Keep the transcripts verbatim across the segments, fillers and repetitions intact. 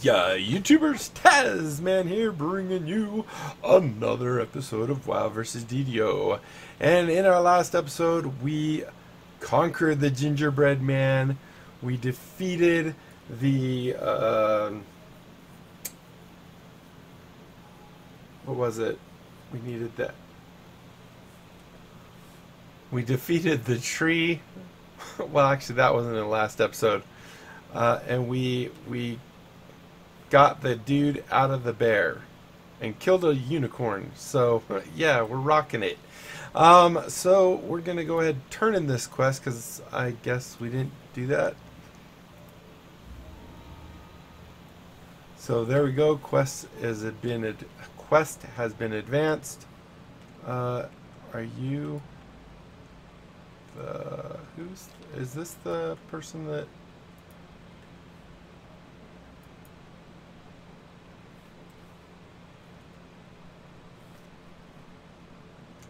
Ya YouTubers, Tazman here, bringing you another episode of WoW versus. D D O. And in our last episode, we conquered the Gingerbread Man. We defeated the uh, what was it? We needed that. We defeated the tree. Well, actually, that wasn't in the last episode. Uh, and we we. got the dude out of the bear and killed a unicorn. So yeah, we're rocking it. Um, so we're gonna go ahead and turn in this quest because I guess we didn't do that. So there we go. Quest has been ad quest has been advanced. Uh, are you the who's is this the person that?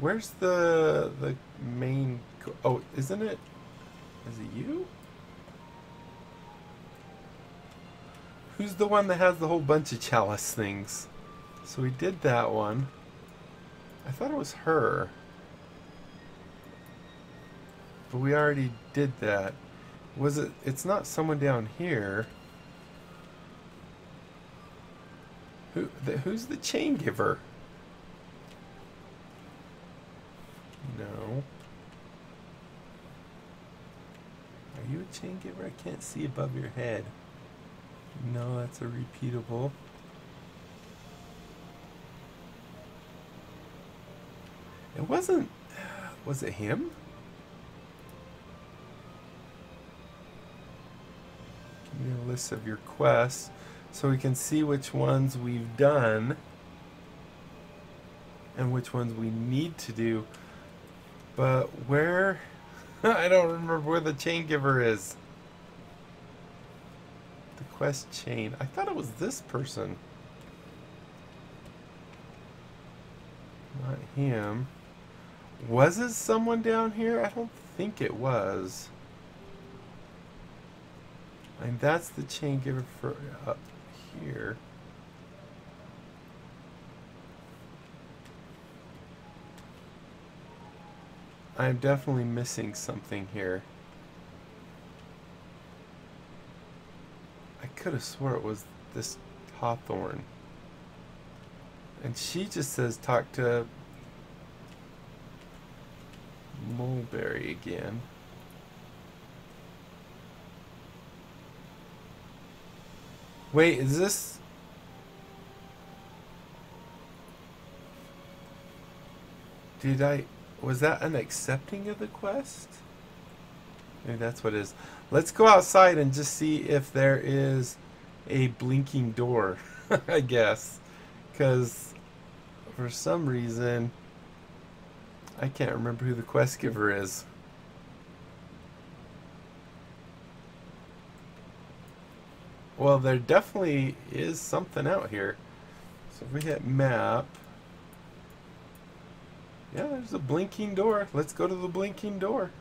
Where's the the main? Oh, isn't it? Is it you? Who's the one that has the whole bunch of chalice things? So we did that one. I thought it was her, but we already did that. Was it? It's not someone down here. Who? The, who's the chain giver? No. Are you a chain giver? I can't see above your head. No, that's a repeatable. It wasn't. Was it him? Give me a list of your quests so we can see which ones we've done and which ones we need to do. But where? I don't remember where the chain giver is. The quest chain. I thought it was this person. Not him. Was it someone down here? I don't think it was. And that's the chain giver for up here. I'm definitely missing something here. I could have swore it was this Hawthorne. And she just says talk to Mulberry again. Wait, is this... Did I... Was that an accepting of the quest? Maybe that's what it is. Let's go outside and just see if there is a blinking door, I guess. Because for some reason, I can't remember who the quest giver is. Well, there definitely is something out here. So if we hit map... Yeah, there's a blinking door. Let's go to the blinking door.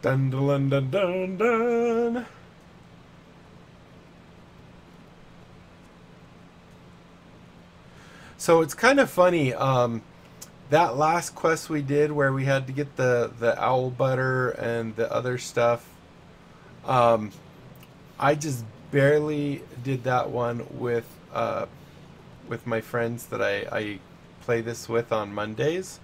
Dun dun dun dun dun. So it's kind of funny. Um, that last quest we did, where we had to get the the owl butter and the other stuff. Um, I just. barely did that one with uh, with my friends that I, I play this with on Mondays,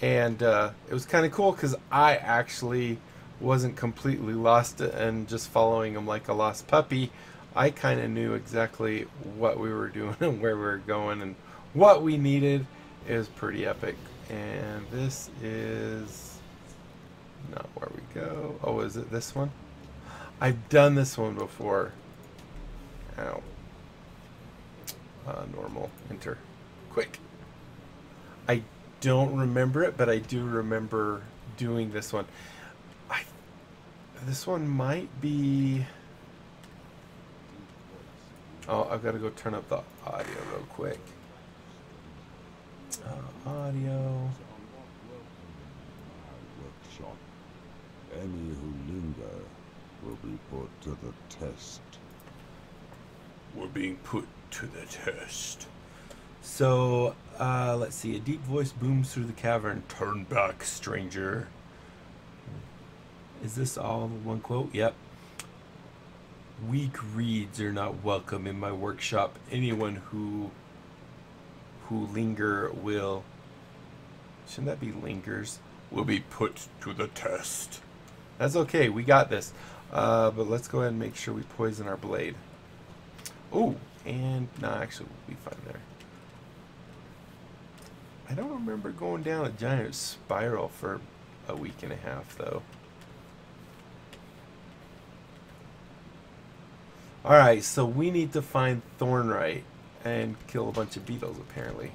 and uh, it was kind of cool because I actually wasn't completely lost and just following them like a lost puppy. I kind of knew exactly what we were doing and where we were going and what we needed. It was pretty epic. And this is not where we go. Oh, is it this one? I've done this one before. Ow. Uh, normal. Enter. Quick. I don't remember it, but I do remember doing this one. I, this one might be... Oh, I've got to go turn up the audio real quick. Uh, audio. Any who linger will be put to the test. We're being put to the test. So, uh, let's see. A deep voice booms through the cavern. Turn back, stranger. Is this all one quote? Yep. Weak reeds are not welcome in my workshop. Anyone who who linger will... Shouldn't that be lingers? Will be put to the test. That's okay. We got this. Uh, but let's go ahead and make sure we poison our blade. Oh, and... No, actually, we'll be fine there. I don't remember going down a giant spiral for a week and a half, though. Alright, so we need to find Thornwright and kill a bunch of beetles, apparently.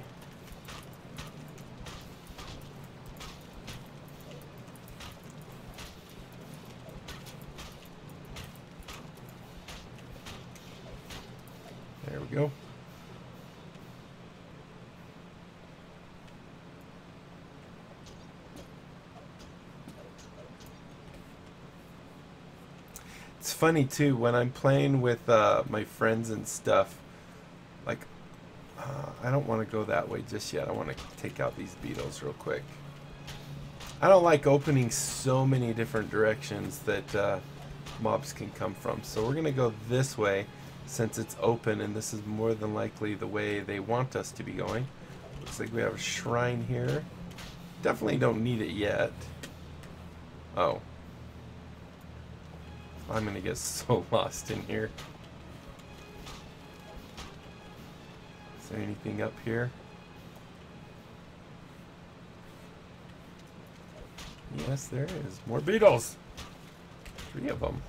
There we go. It's funny too when I'm playing with uh, my friends and stuff. Like, uh, I don't want to go that way just yet. I want to take out these beetles real quick. I don't like opening so many different directions that uh, mobs can come from. So we're gonna go this way. Since it's open, and this is more than likely the way they want us to be going. Looks like we have a shrine here. Definitely don't need it yet. Oh. I'm gonna get so lost in here. Is there anything up here? Yes, there is. More beetles! Three of them.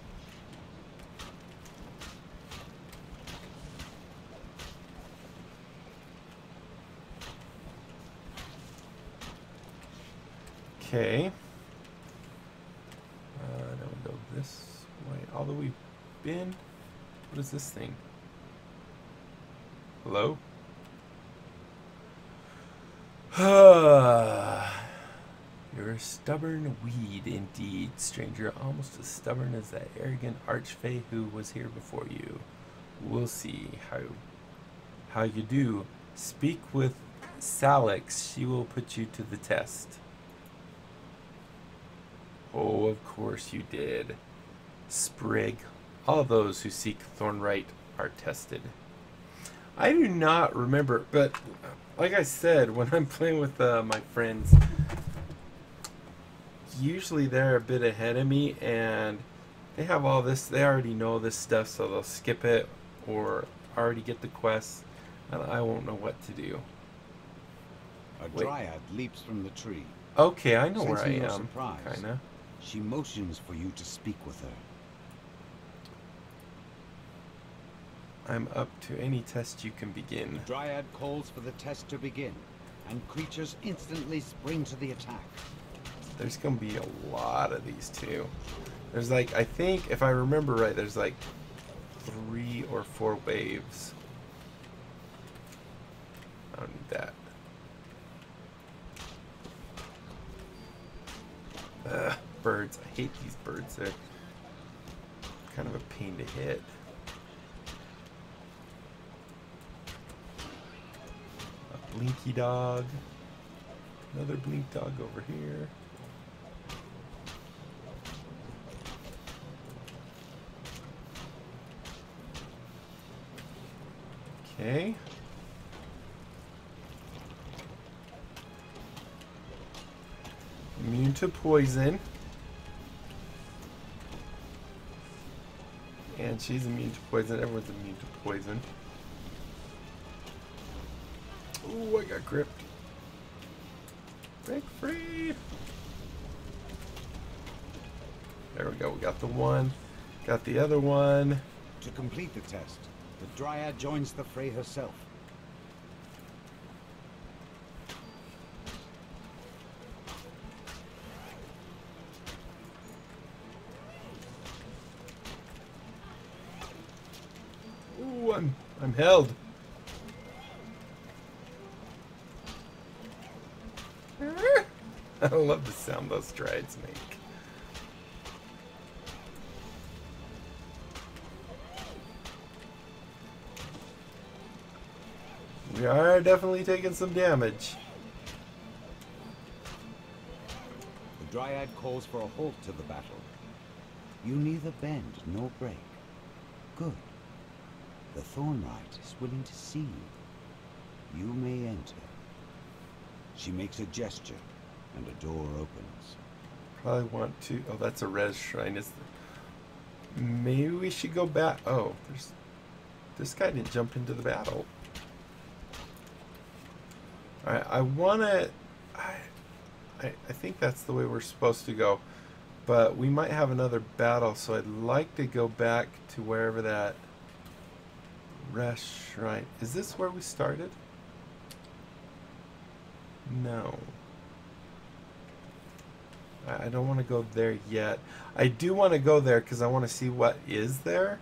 Okay. Uh, now we go this way. Although we've been... What is this thing? Hello? You're a stubborn weed indeed, stranger. Almost as stubborn as that arrogant archfey who was here before you. We'll see how, how you do. Speak with Salix. She will put you to the test. Oh, of course you did. Sprig. All those who seek Thornwright are tested. I do not remember, but like I said, when I'm playing with uh, my friends, usually they're a bit ahead of me, and they have all this. They already know this stuff, so they'll skip it or already get the quest, and I won't know what to do. A dryad Wait. leaps from the tree. Okay, I know Sensing where I no am. Surprise, kinda. She motions for you to speak with her. I'm up to any test you can begin. The dryad calls for the test to begin, and creatures instantly spring to the attack. There's gonna be a lot of these too. There's like, I think, if I remember right, there's like three or four waves. I don't need that. Ugh, birds. I hate these birds. They're kind of a pain to hit. A blinky dog. Another blink dog over here. Okay. Immune to poison. And she's immune to poison. Everyone's immune to poison. Ooh, I got gripped. Break free! There we go. We got the one. Got the other one. To complete the test, the dryad joins the fray herself. I'm held. I love the sound those strides make. We are definitely taking some damage. The Dryad calls for a halt to the battle. You neither bend nor break. Good. The Thornwright is willing to see you. You may enter. She makes a gesture, and a door opens. Probably want to... Oh, that's a res shrine. Is the... Maybe we should go back... Oh, there's... This guy didn't jump into the battle. Alright, I want to... I, I, I think that's the way we're supposed to go. But we might have another battle, so I'd like to go back to wherever that... Res shrine... Is this where we started? No. I don't want to go there yet. I do want to go there because I want to see what is there.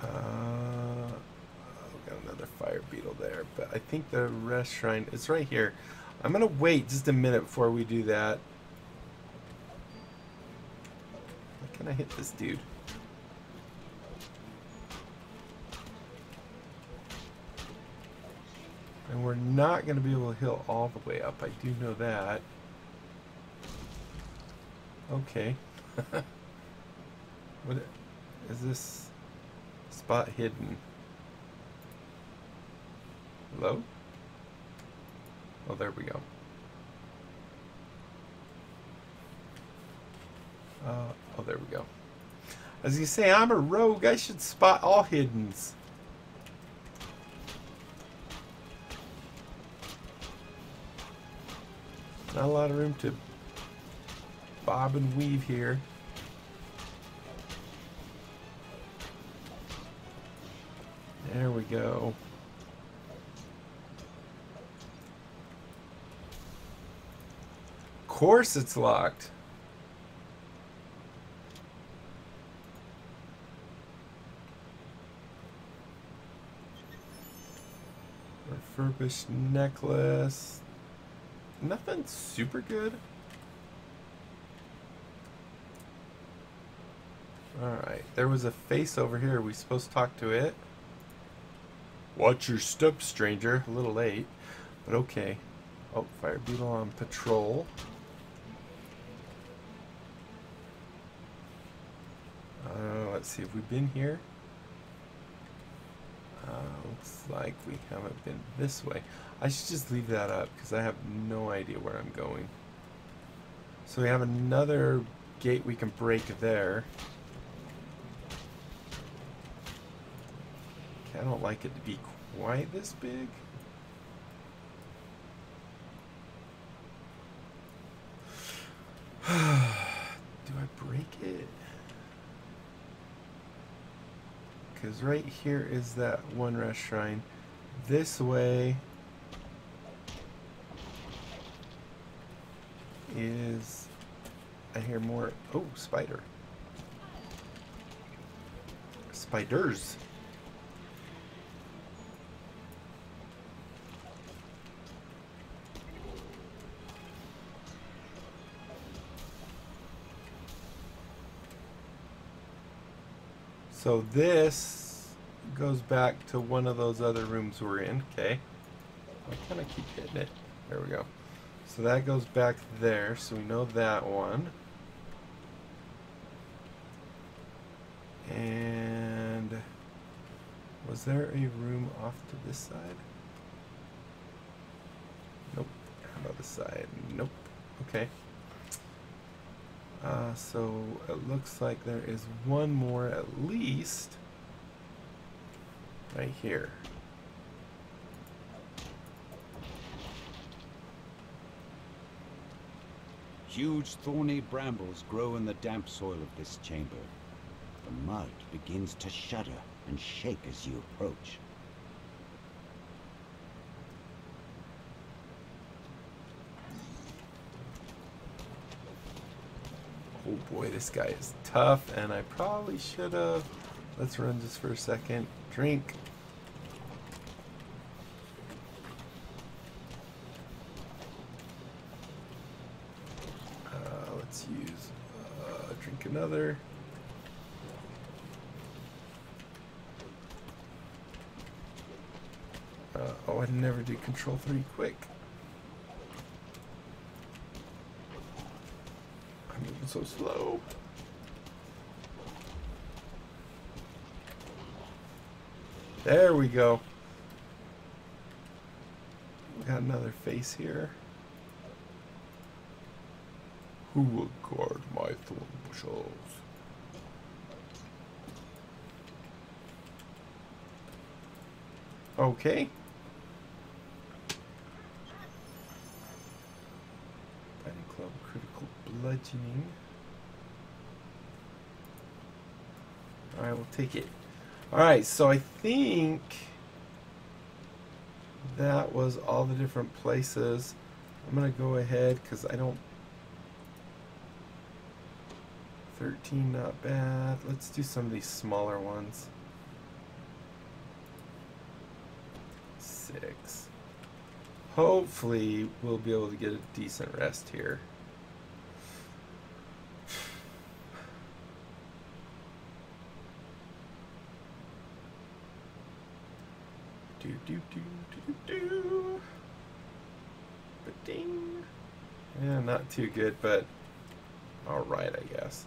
Uh, I've got another fire beetle there, but I think the rest shrine is right here. I'm going to wait just a minute before we do that. How can I hit this dude? And we're not going to be able to heal all the way up. I do know that. Okay. What is this spot hidden? Hello? Oh, there we go. Uh, oh, there we go. As you say, I'm a rogue. I should spot all hiddens. Not a lot of room to bob and weave here. There we go. Of course it's locked. Refurbished necklace. Nothing super good. Alright, there was a face over here. Are we supposed to talk to it? Watch your step, stranger. A little late, but okay. Oh, fire beetle on patrol. Uh, let's see, have we been here? Uh, looks like we haven't been this way. I should just leave that up because I have no idea where I'm going. So we have another gate we can break there. Okay, I don't like it to be quite this big. Do I break it? Because right here is that one rest shrine. This way is, I hear more, oh, spider. Spiders. So this goes back to one of those other rooms we're in, okay. I kind of keep hitting it. There we go. So that goes back there, so we know that one. And was there a room off to this side? Nope. How about this side? Nope. Okay. Uh, so it looks like there is one more at least right here. Huge thorny brambles grow in the damp soil of this chamber. The mud begins to shudder and shake as you approach. Oh boy, this guy is tough, and I probably should have. Let's run just for a second. Drink. Use uh, drink another. Uh, oh, I never did control three quick. I'm moving so slow. There we go. We got another face here. Who will guard my thorn bushels? Okay. Fighting club, critical bludgeoning. All right, we'll take it. All right, so I think that was all the different places. I'm gonna go ahead because I don't. thirteen, not bad. Let's do some of these smaller ones. Six. Hopefully we'll be able to get a decent rest here. Do do do do do ba-ding. Yeah, not too good, but alright, I guess.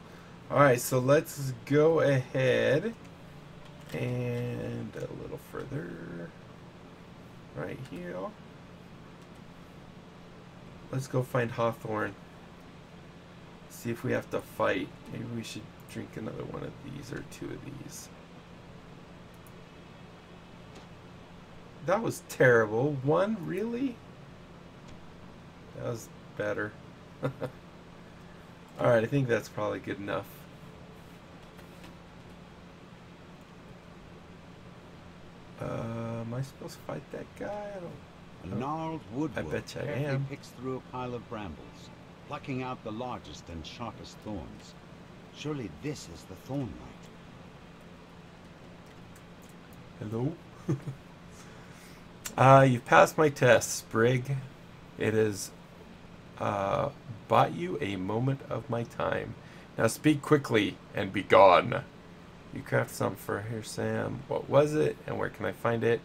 Alright, so let's go ahead and a little further right here. Let's go find Hawthorne. See if we have to fight. Maybe we should drink another one of these or two of these. That was terrible. One, really? That was better. Alright, I think that's probably good enough. Uh, am I supposed to fight that guy? I don't know. Gnarled Woodward I bet you I am. Picks through a pile of brambles, plucking out the largest and sharpest thorns. Surely this is the Thorn Knight. Hello? uh, you've passed my test, Sprig. It is... Uh, bought you a moment of my time. Now speak quickly and be gone. You craft some for Hirsum. What was it and where can I find it?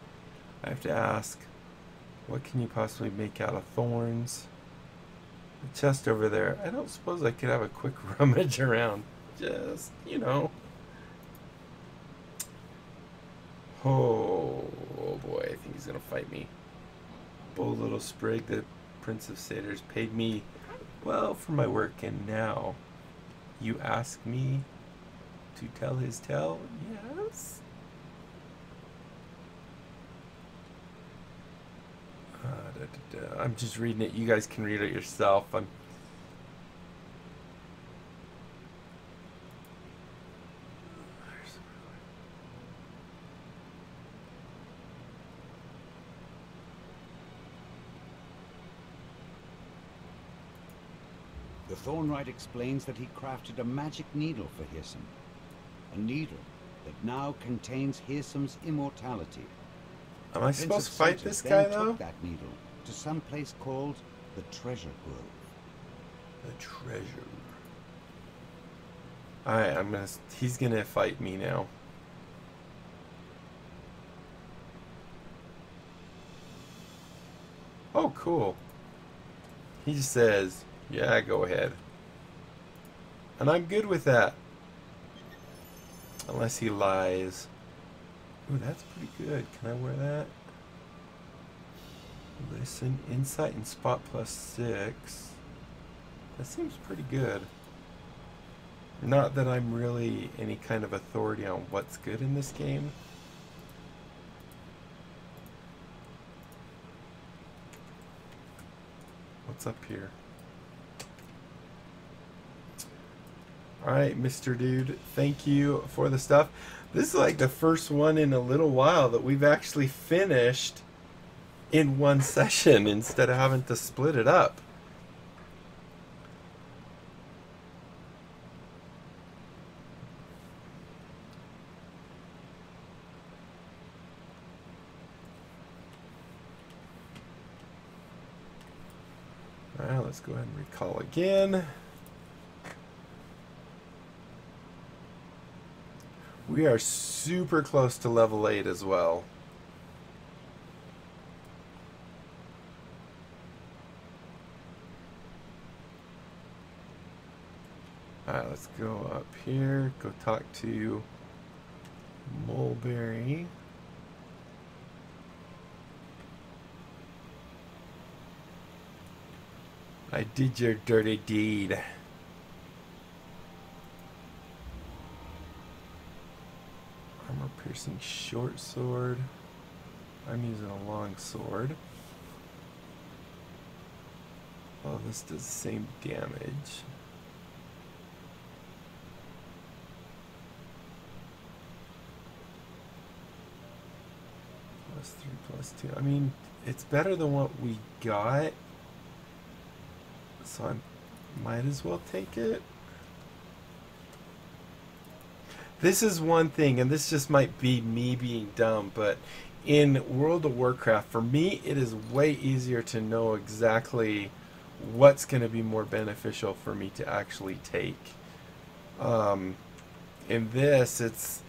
I have to ask, what can you possibly make out of thorns? The chest over there. I don't suppose I could have a quick rummage around. Just, you know. Oh, oh boy, I think he's going to fight me. Bold little Sprig, that Prince of Satyrs paid me well for my work, and now you ask me to tell his tale? Yes? Uh, da, da, da. I'm just reading it. You guys can read it yourself. I'm Thornwright explains that he crafted a magic needle for Hirsum, a needle that now contains Hirsum's immortality. Am I supposed to fight this guy though? Took that needle to some place called the Treasure Grove. The Treasure. All right, I'm gonna. He's gonna fight me now. Oh, cool. He says. Yeah, go ahead. And I'm good with that. Unless he lies. Ooh, that's pretty good. Can I wear that? Listen, insight and spot plus six. That seems pretty good. Not that I'm really any kind of authority on what's good in this game. What's up here? Alright, Mister Dude, thank you for the stuff. This is like the first one in a little while that we've actually finished in one session instead of having to split it up. Alright, let's go ahead and recall again. We are super close to level eight as well. Alright, let's go up here, go talk to Mulberry. I did your dirty deed. Armor piercing short sword. I'm using a long sword. Oh, this does the same damage. Plus three, plus two. I mean, it's better than what we got. So I might as well take it. This is one thing, and this just might be me being dumb, but in World of Warcraft, for me, it is way easier to know exactly what's going to be more beneficial for me to actually take. Um, in this, it's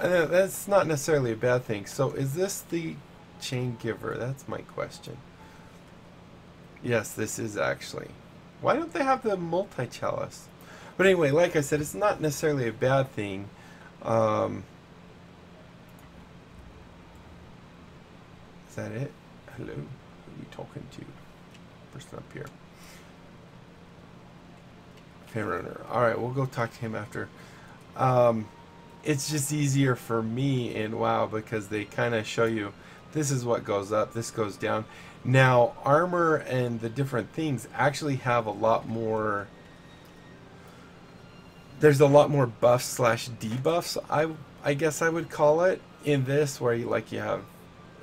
uh, that's not necessarily a bad thing. So is this the chain giver? That's my question. Yes, this is actually. Why don't they have the multi-chalice? But anyway, like I said, it's not necessarily a bad thing. Um, is that it? Hello? Who are we talking to? Person up here. Fairrunner. Alright, we'll go talk to him after. Um, it's just easier for me in WoW because they kind of show you this is what goes up, this goes down. Now, armor and the different things actually have a lot more... There's a lot more buffs slash debuffs, I, I guess I would call it, in this, where you, like you have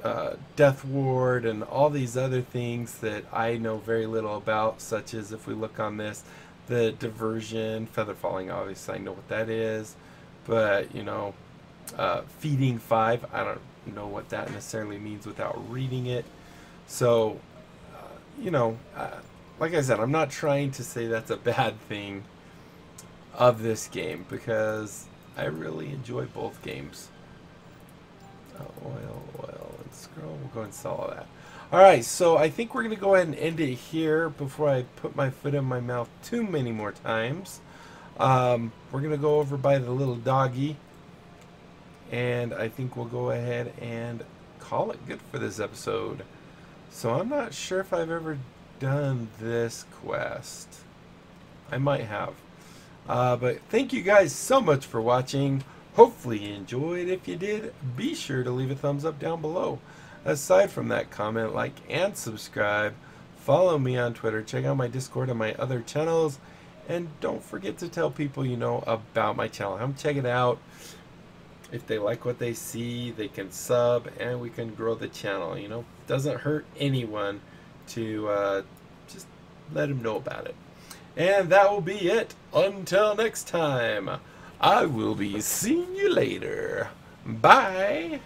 uh, Death Ward and all these other things that I know very little about, such as, if we look on this, the diversion, feather falling, obviously I know what that is, but, you know, uh, feeding five, I don't know what that necessarily means without reading it. So, uh, you know, uh, like I said, I'm not trying to say that's a bad thing of this game, because I really enjoy both games. Uh, oil, oil, and scroll. We'll go and sell all that. Alright, so I think we're going to go ahead and end it here before I put my foot in my mouth too many more times. Um, we're going to go over by the little doggy, and I think we'll go ahead and call it good for this episode. So I'm not sure if I've ever done this quest. I might have. Uh, but thank you guys so much for watching. Hopefully you enjoyed. If you did, be sure to leave a thumbs up down below. Aside from that, comment, like, and subscribe. Follow me on Twitter. Check out my Discord and my other channels. And don't forget to tell people you know about my channel. Come check it out. If they like what they see, they can sub, and we can grow the channel. You know, it doesn't hurt anyone to uh, just let them know about it. And that will be it. Until next time, I will be seeing you later. Bye.